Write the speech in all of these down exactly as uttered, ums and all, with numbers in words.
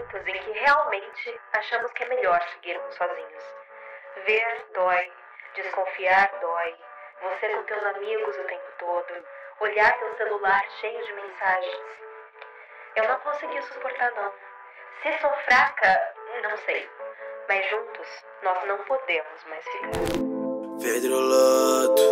momentos em que realmente achamos que é melhor seguirmos sozinhos. Ver dói, desconfiar dói, você com teus amigos o tempo todo, olhar teu celular cheio de mensagens. Eu não consegui suportar, não. Se sou fraca, não sei. Mas juntos, nós não podemos mais ficar. Pedro Loto,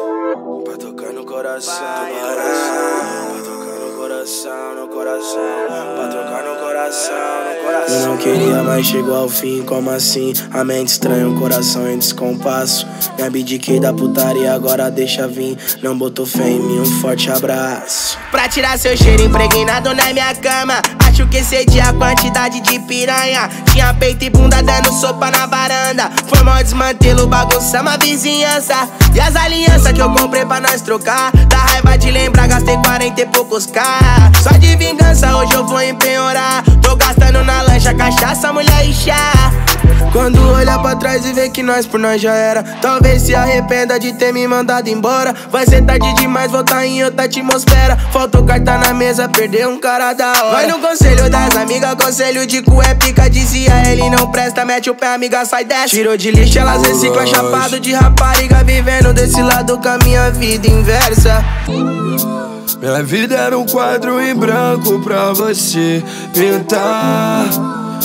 pra tocar no coração, no coração, pra tocar no coração, no coração, pra tocar no coração, no coração. Eu não queria, mas chegou ao fim, como assim? A mente estranha, o coração em descompasso. Me abdiquei da putaria, agora deixa vir. Não botou fé em mim, um forte abraço. Pra tirar seu cheiro impregnado na minha cama, acho que excedi a quantidade de piranha. Tinha peito e bunda dando sopa na varanda. Foi mó desmantelo, bagunçamos a vizinhança. E as alianças que eu comprei pra nós trocar, da raiva de lembrar gastei quarenta e poucos ká. Só de vingança hoje eu vou empenhorar. Tô gastando na lancha, cachaça, mulher e chá. Quando olhar pra trás e ver que nós por nós já era, talvez se arrependa de ter me mandado embora. Vai ser tarde demais, voltar em outra atmosfera. Faltou carta na mesa, perdeu um cara da hora. Vai no conselho das amigas, conselho de cu é pica. Dizia ele não presta, mete o pé, amiga, sai dessa. Tirou de lixo, elas reciclam, chapado de rapariga. Vivendo desse lado com a minha vida inversa. Minha vida era um quadro em branco pra você pintar.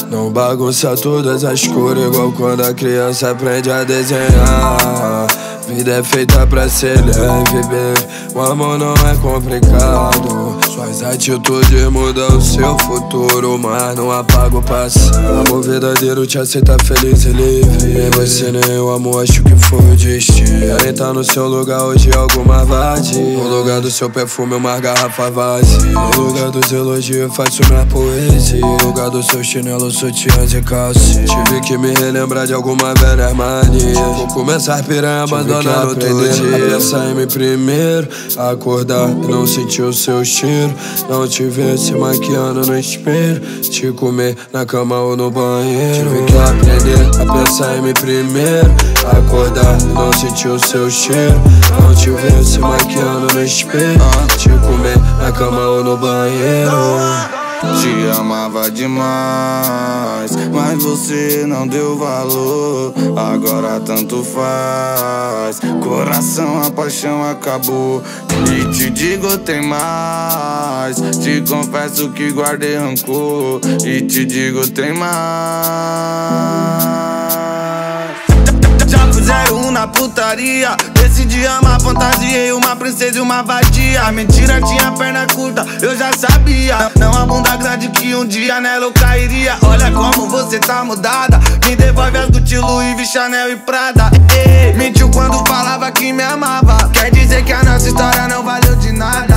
Não bagunça todas as cores, igual quando a criança aprende a desenhar. Vida é feita pra ser leve, bem, o amor não é complicado. Suas atitudes mudam o seu futuro, mas não apaga o passado. Amor verdadeiro te aceita feliz e livre. Nem você nem o amor, acho que foi o destino. Quem tá no seu lugar hoje é alguma vadia. No lugar do seu perfume uma garrafa vazia. No lugar dos elogios faço minha poesia. No lugar do seu chinelo, sutiãs e calcinha. Tive que me relembrar de alguma velha mania. Vou começar a piranha, abandonar o teu dia. Pensar em mim primeiro, acordar e não sentir o seu cheiro. Não te ver se maquiando no espelho, te comer na cama ou no banheiro. Tive que aprender a pensar em mim primeiro, acordar e não sentir o seu cheiro. Não te ver se maquiando no espelho, te comer na cama ou no banheiro. Te amava demais, mas você não deu valor. Agora tanto faz, coração, a paixão acabou. E te digo tem mais, te confesso que guardei rancor. E te digo tem mais. Jogo zero um na putaria, decidi amar, fantasiei uma princesa e uma vadia. Mentira tinha perna curta, eu já sabia. Não a bunda grande que um dia nela eu cairia. Olha como você tá mudada, me devolve as Gucci, Louis, Chanel e Prada. Ei, mentiu quando falava que me amava, quer dizer que a nossa história não valeu de nada.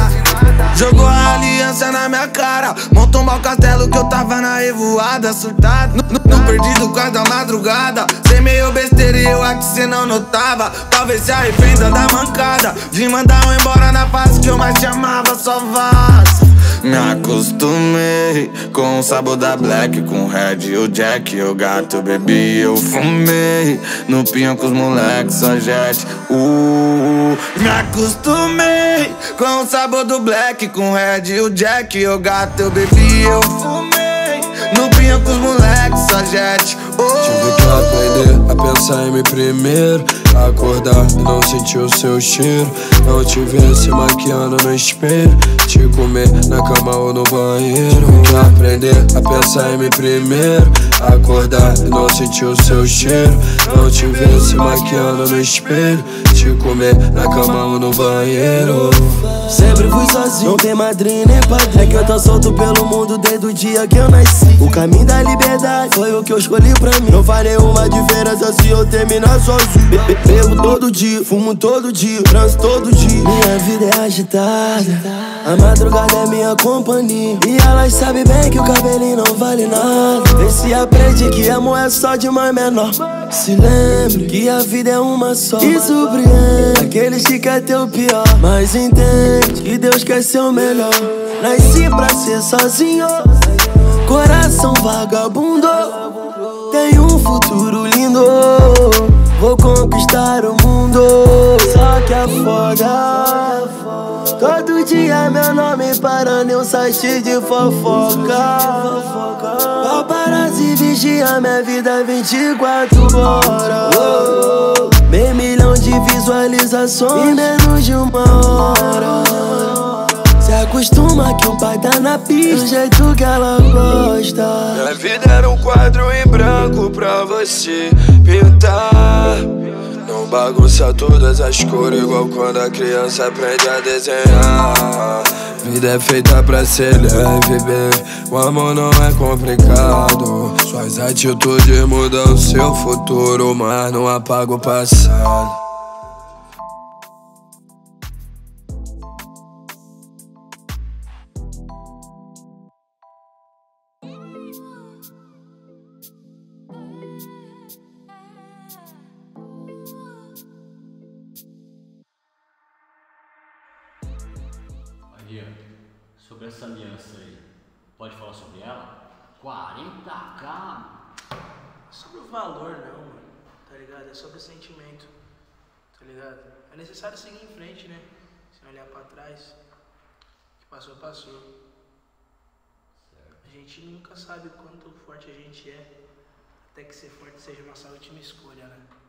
Jogou a aliança na minha cara, montou mal castelo que eu tava na revoada. Surtado, não perdido quase da madrugada. Cê meio besteira e eu acho que cê não notava. Talvez se arrependa da mancada de mandar eu embora na fase que eu mais te amava. Só vaza. Me acostumei com o sabor da black, com red, o jack, o gato, bebi, eu fumei no pinho com os moleques, só jet. Uh, me acostumei com o sabor do black, com red, o jack, o gato, eu bebi, eu fumei no pinho com os moleques, só jet. Uh, tive que aprender a pensar em mim primeiro, acordar e não sentir o seu cheiro. Não te ver se maquiando no espelho, te comer na cama ou no banheiro. Tive que aprender a pensar em mim primeiro, acordar e não sentir o seu cheiro. Não te ver se maquiando no espelho, te comer na cama ou no banheiro. Sempre fui sozinho, não tem madrinha nem padrinho. É que eu tô solto pelo mundo desde o dia que eu nasci. O caminho da liberdade foi o que eu escolhi pra mim. Não farei uma diferença se eu terminar sozinho. Be -be Bebo todo dia, fumo todo dia, transo todo dia. Minha vida é agitada, a madrugada é minha companhia. E elas sabem bem que o cabelinho não vale nada. Vê se aprende que amor é só de mãe menor. Se lembre que a vida é uma só. E surpreende aqueles que querem ter o pior, mas entende que Deus quer ser o melhor. Nasci pra ser sozinho, coração vagabundo. Tem um futuro lindo, vou conquistar o mundo. Só que é foda, todo dia meu nome parando em um site de fofoca. vigia minha vida vinte e quatro horas. Oh, oh. Meio milhão de visualizações em menos de uma hora. Se acostuma que o pai tá na pista do jeito que ela gosta. Minha vida era um quadro em branco pra você pintar. Não bagunça todas as cores igual quando a criança aprende a desenhar. Vida é feita pra ser leve, bem. O amor não é complicado. Suas atitudes mudam o seu futuro, mas não apaga o passado. Sobre essa aliança aí, pode falar sobre ela? quarenta mil? Sobre o valor não, mano, tá ligado? É sobre o sentimento, tá ligado? É necessário seguir em frente, né? Se não olhar pra trás, o que passou, passou. Certo. A gente nunca sabe o quanto forte a gente é, até que ser forte seja nossa última escolha, né?